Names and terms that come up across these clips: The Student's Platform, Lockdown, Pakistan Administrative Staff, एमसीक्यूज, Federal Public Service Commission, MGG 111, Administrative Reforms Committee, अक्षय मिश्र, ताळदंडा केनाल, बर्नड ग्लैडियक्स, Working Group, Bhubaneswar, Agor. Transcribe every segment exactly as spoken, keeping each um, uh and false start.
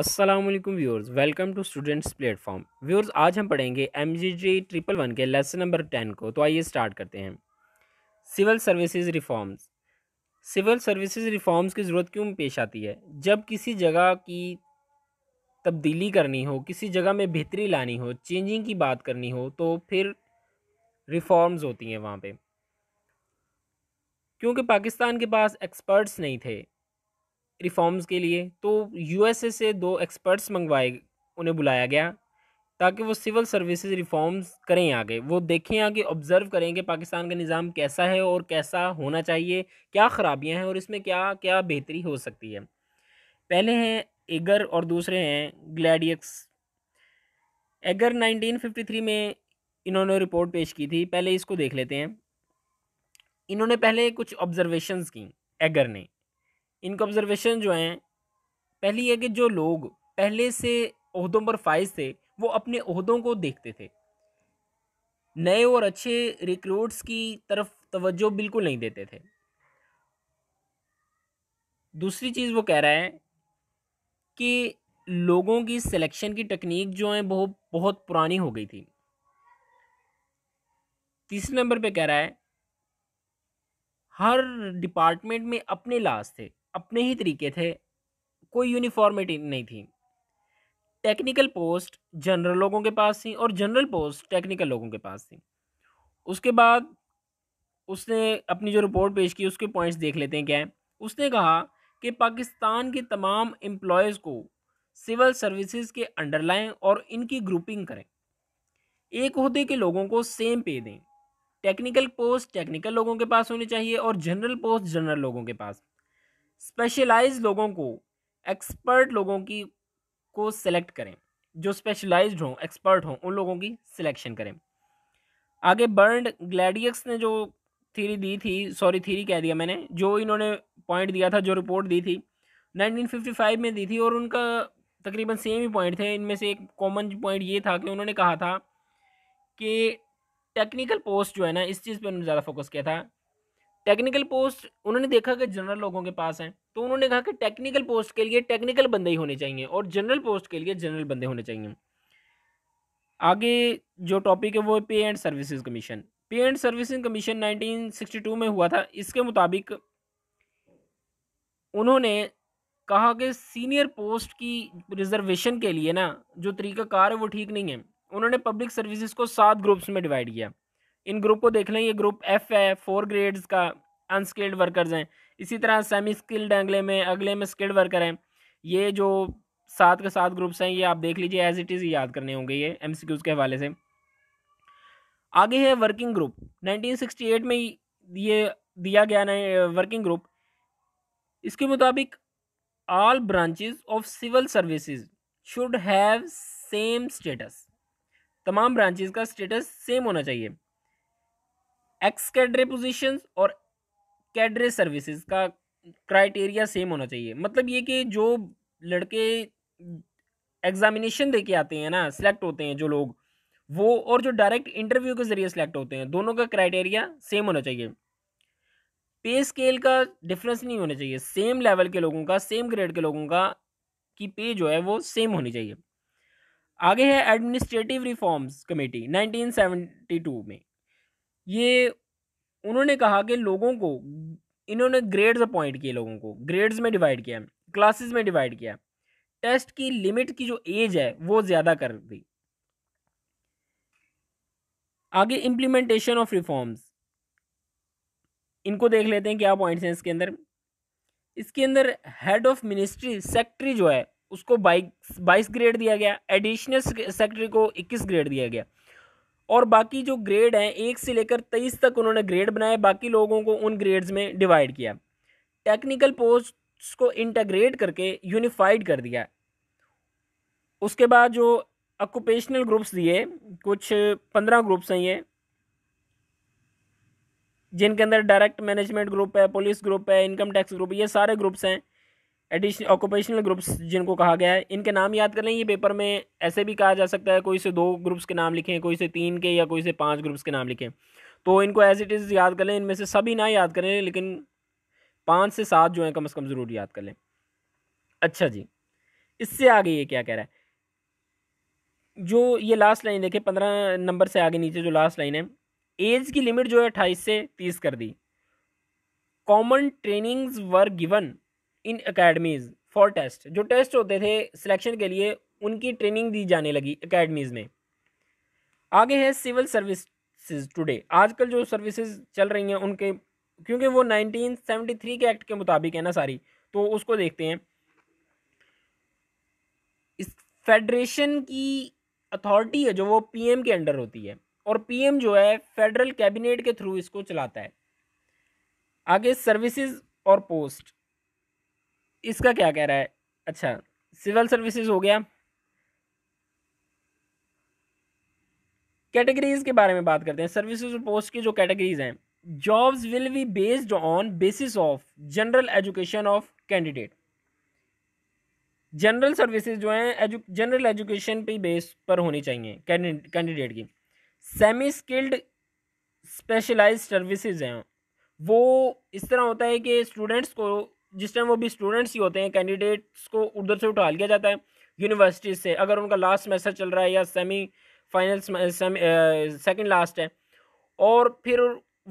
अस्सलामुअलैकुम viewers, welcome to students platform. Viewers, आज हम पढ़ेंगे M G G triple one के लेसन नंबर टेन को। तो आइए स्टार्ट करते हैं। Civil services reforms. Civil services reforms की ज़रूरत क्यों पेश आती है? जब किसी जगह की तब्दीली करनी हो, किसी जगह में बेहतरी लानी हो, चेंजिंग की बात करनी हो, तो फिर रिफॉर्म्स होती हैं वहाँ पर। क्योंकि पाकिस्तान के पास एक्सपर्ट्स नहीं थे रिफॉर्म्स के लिए, तो यूएसए से दो एक्सपर्ट्स मंगवाए, उन्हें बुलाया गया ताकि वो सिविल सर्विसेज रिफॉर्म्स करें आगे। वो देखें आगे, ऑब्ज़र्व करें कि पाकिस्तान का निज़ाम कैसा है और कैसा होना चाहिए, क्या ख़राबियां हैं और इसमें क्या क्या बेहतरी हो सकती है। पहले हैं एगर और दूसरे हैं Gladieux. Egger nineteen fifty three में इन्होंने रिपोर्ट पेश की थी। पहले इसको देख लेते हैं। इन्होंने पहले कुछ ऑब्ज़रवेशनस की एगर ने। इनका ऑब्जर्वेशन जो हैं, पहली है कि जो लोग पहले से ओहदों पर फाइज थे वो अपने ओहदों को देखते थे, नए और अच्छे रिक्रूट्स की तरफ तवज्जो बिल्कुल नहीं देते थे। दूसरी चीज़ वो कह रहा है कि लोगों की सिलेक्शन की टेक्निक जो है बहुत बहुत पुरानी हो गई थी। तीसरे नंबर पे कह रहा है हर डिपार्टमेंट में अपने लाज थे, अपने ही तरीके थे, कोई यूनिफॉर्मिटी नहीं थी। टेक्निकल पोस्ट जनरल लोगों के पास थी और जनरल पोस्ट टेक्निकल लोगों के पास थी। उसके बाद उसने अपनी जो रिपोर्ट पेश की उसके पॉइंट्स देख लेते हैं क्या है। उसने कहा कि पाकिस्तान के तमाम एम्प्लॉयज़ को सिविल सर्विसेज के अंडर लाएँ और इनकी ग्रुपिंग करें। एक ओहदे के लोगों को सेम पे दें। टेक्निकल पोस्ट टेक्निकल लोगों के पास होनी चाहिए और जनरल पोस्ट जनरल लोगों के पास। स्पेशलाइज्ड लोगों को एक्सपर्ट लोगों की को सेलेक्ट करें, जो स्पेशलाइज्ड हों, एक्सपर्ट हों, उन लोगों की सिलेक्शन करें। आगे बर्नड ग्लैडियक्स ने जो थ्योरी दी थी, सॉरी थ्योरी कह दिया मैंने, जो इन्होंने पॉइंट दिया था, जो रिपोर्ट दी थी नाइनटीन फिफ्टी फाइव में दी थी और उनका तकरीबन सेम ही पॉइंट थे। इनमें से एक कॉमन पॉइंट ये था कि उन्होंने कहा था कि टेक्निकल पोस्ट जो है ना, इस चीज़ पे उन्होंने ज़्यादा फोकस किया था। टेक्निकल पोस्ट उन्होंने देखा कि जनरल लोगों के पास हैं, तो उन्होंने कहा कि टेक्निकल पोस्ट के लिए टेक्निकल बंदे ही होने चाहिए और जनरल पोस्ट के लिए जनरल बंदे होने चाहिए। आगे जो टॉपिक है वो है pay and services commission. Pay and services commission nineteen sixty two में हुआ था। इसके मुताबिक उन्होंने कहा कि सीनियर पोस्ट की रिजर्वेशन के लिए ना जो तरीक़ाकार है वो ठीक नहीं है। उन्होंने पब्लिक सर्विसेज को सात ग्रुप्स में डिवाइड किया। इन ग्रुप को देख लें। ये ग्रुप एफ है, फोर ग्रेड्स का अनस्किल्ड वर्कर्स हैं। इसी तरह सेमी स्किल्ड अगले में, अगले में स्किल्ड वर्कर हैं। ये जो सात के सात ग्रुप्स हैं ये आप देख लीजिए, एज इट इज़ याद करने होंगे ये एमसीक्यूज के हवाले से। आगे है working group. Nineteen sixty eight में ये दिया गया ना वर्किंग ग्रुप। इसके मुताबिक all branches of civil services should have same status. तमाम ब्रांचेज का स्टेटस सेम होना चाहिए। एक्स कैडरे पोजीशंस और कैडरे सर्विसेज का क्राइटेरिया सेम होना चाहिए। मतलब ये कि जो लड़के एग्जामिनेशन दे के आते हैं ना, सिलेक्ट होते हैं जो लोग, वो और जो डायरेक्ट इंटरव्यू के ज़रिए सिलेक्ट होते हैं, दोनों का क्राइटेरिया सेम होना चाहिए। पे स्केल का डिफरेंस नहीं होना चाहिए। सेम लेवल के लोगों का, सेम ग्रेड के लोगों का की पे जो है वो सेम होनी चाहिए। आगे है administrative reforms committee nineteen seventy two में। ये उन्होंने कहा कि लोगों को, इन्होंने ग्रेड्स अपॉइंट किए, लोगों को ग्रेड्स में डिवाइड किया, क्लासेस में डिवाइड किया। टेस्ट की लिमिट की जो एज है वो ज़्यादा कर दी। आगे इम्प्लीमेंटेशन ऑफ रिफॉर्म्स, इनको देख लेते हैं क्या पॉइंट्स हैं इसके अंदर। इसके अंदर हेड ऑफ मिनिस्ट्री सेक्रेटरी जो है उसको बाईस बाईस ग्रेड दिया गया, एडिशनल सेक्रेटरी को इक्कीस ग्रेड दिया गया और बाकी जो ग्रेड हैं एक से लेकर तेईस तक उन्होंने ग्रेड बनाए, बाकी लोगों को उन ग्रेड्स में डिवाइड किया। टेक्निकल पोस्ट को इंटीग्रेट करके यूनिफाइड कर दिया। उसके बाद जो ऑक्यूपेशनल ग्रुप्स दिए, कुछ पंद्रह ग्रुप्स हैं ये, जिनके अंदर डायरेक्ट मैनेजमेंट ग्रुप है, पुलिस ग्रुप है, इनकम टैक्स ग्रुप, ये सारे ग्रुप्स हैं। एडिशन ऑक्यूपेशनल ग्रुप्स जिनको कहा गया है, इनके नाम याद कर लें। ये पेपर में ऐसे भी कहा जा सकता है, कोई से दो ग्रुप्स के नाम लिखें, कोई से तीन के, या कोई से पांच ग्रुप्स के नाम लिखें, तो इनको एज इट इज़ याद कर लें। इनमें से सभी ना याद करें, लेकिन पाँच से सात जो हैं कम से कम ज़रूर याद कर लें। अच्छा जी, इससे आगे ये क्या कह रहा है, जो ये लास्ट लाइन देखे पंद्रह नंबर से आगे नीचे जो लास्ट लाइन है, एज की लिमिट जो है अट्ठाईस से तीस कर दी। Common trainings were given in academies for test, जो टेस्ट होते थे सिलेक्शन के लिए उनकी ट्रेनिंग दी जाने लगी अकेडमीज़ में। आगे है सिविल सर्विसेज टुडे, आजकल जो सर्विसेज चल रही हैं उनके, क्योंकि वो नाइनटीन सेवेंटी थ्री के एक्ट के मुताबिक है ना सारी, तो उसको देखते हैं। इस फेडरेशन की अथॉरिटी है जो वो पीएम के अंडर होती है, और पीएम जो है फेडरल कैबिनेट के थ्रू इसको चलाता है। आगे सर्विसेज और पोस्ट, इसका क्या कह रहा है, अच्छा सिविल सर्विसेज हो गया। कैटेगरीज के बारे में बात करते हैं, सर्विसेज और पोस्ट की जो कैटेगरीज हैं, jobs will be based on basis of general education of candidate. General services जो हैं एजु जनरल एजुकेशन पे बेस पर होनी चाहिए कैंडिडेट की। सेमी स्किल्ड स्पेशलाइज्ड सर्विसेज हैं, वो इस तरह होता है कि स्टूडेंट्स को, जिस टाइम वो भी स्टूडेंट्स ही होते हैं, कैंडिडेट्स को उधर से उठा लिया जाता है यूनिवर्सिटीज से, अगर उनका लास्ट सेमेस्टर चल रहा है या सेमी फाइनल सेकंड लास्ट है, और फिर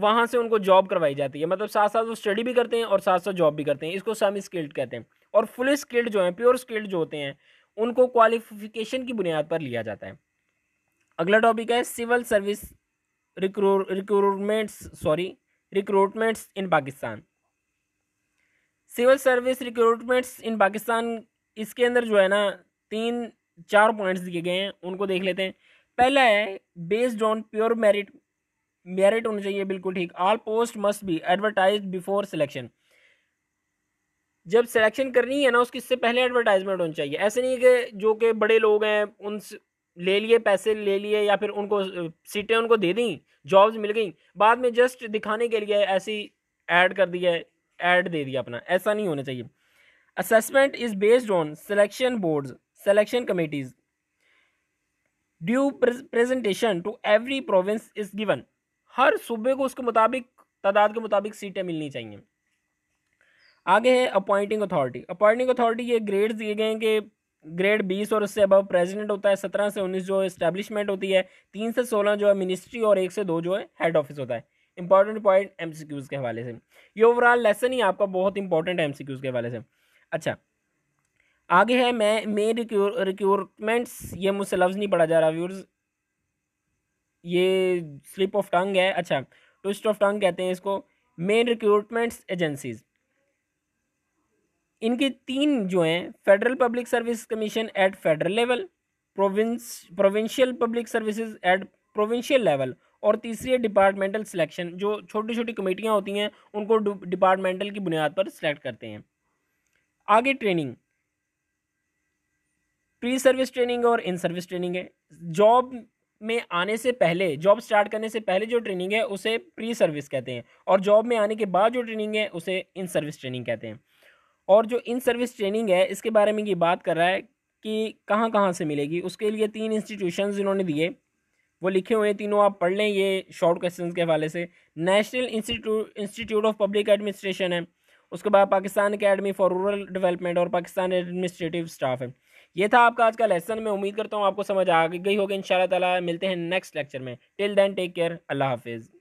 वहाँ से उनको जॉब करवाई जाती है, मतलब साथ साथ वो स्टडी भी करते हैं और साथ साथ जॉब भी करते हैं, इसको सेमी स्किल्ड कहते हैं। और फुल स्किल्ड जो हैं, प्योर स्किल्ड जो होते हैं, उनको क्वालिफिकेशन की बुनियाद पर लिया जाता है। अगला टॉपिक है civil service recruitments sorry recruitments in Pakistan, civil service recruitments in Pakistan. इसके अंदर जो है ना तीन चार पॉइंट्स दिए गए हैं, उनको देख लेते हैं। पहला है based on pure merit, merit होना चाहिए बिल्कुल ठीक। All post must be advertised before selection, जब सिलेक्शन करनी है ना उसकी इससे पहले एडवर्टाइजमेंट होनी चाहिए। ऐसे नहीं कि जो कि बड़े लोग हैं उन ले लिए पैसे ले लिए या फिर उनको सीटें उनको दे दी, जॉब्स मिल गई, बाद में जस्ट दिखाने के लिए ऐसी ऐड कर दिया, ऐड दे दिया अपना, ऐसा नहीं होना चाहिए। Assessment is based on selection boards selection committees, due presentation to every province is given, हर सूबे को उसके मुताबिक तादाद के मुताबिक सीटें मिलनी चाहिए। आगे है अपॉइंटिंग अथॉरिटी, अपॉइंटिंग अथॉरिटी ये ग्रेड्स दिए गए हैं कि ग्रेड बीस और उससे अबव प्रेसिडेंट होता है, सत्रह से उन्नीस जो इस्टेब्लिशमेंट होती है, तीन से सोलह जो है मिनिस्ट्री, और एक से दो जो है हेड ऑफिस होता है। इंपॉर्टेंट पॉइंट एमसीक्यूज के हवाले से, ये ओवरऑल लेसन ही आपका बहुत इंपॉर्टेंट है एमसीक्यूज के हवाले से। अच्छा आगे है मैं मेन रिक्रूटमेंट्स, ये मुझसे लफ्ज़ नहीं पढ़ा जा रहा व्यूअर्स, ये स्लिप ऑफ टंग है, अच्छा ट्विस्ट ऑफ टंग कहते हैं इसको। मेन रिक्रूटमेंट्स एजेंसीज, इनकी तीन जो हैं, federal public service commission at federal level, province provincial public services at provincial level, और तीसरी है डिपार्टमेंटल सिलेक्शन, जो छोटी छोटी कमेटियां होती हैं उनको डिपार्टमेंटल की बुनियाद पर सिलेक्ट करते हैं। आगे ट्रेनिंग, प्री सर्विस ट्रेनिंग और इन सर्विस ट्रेनिंग है, जॉब में आने से पहले, जॉब स्टार्ट करने से पहले जो ट्रेनिंग है उसे प्री सर्विस कहते हैं, और जॉब में आने के बाद जो ट्रेनिंग है उसे इन सर्विस ट्रेनिंग कहते हैं। और जो इन सर्विस ट्रेनिंग है इसके बारे में ये बात कर रहा है कि कहाँ कहाँ से मिलेगी, उसके लिए तीन इंस्टीट्यूशंस इन्होंने दिए, वो लिखे हुए हैं तीनों, आप पढ़ लें ये शॉर्ट क्वेश्चंस के हवाले से। National institute institute of public administration है, उसके बाद Pakistan academy for rural development और पाकिस्तान एडमिनिस्ट्रेटिव स्टाफ है। ये था आपका आज का लेसन, मैं उम्मीद करता हूँ आपको समझ आ गई होगी। इंशाल्लाह ताला मिलते हैं नेक्स्ट लेक्चर में, टिल देन टेक केयर, अल्लाह हाफिज़।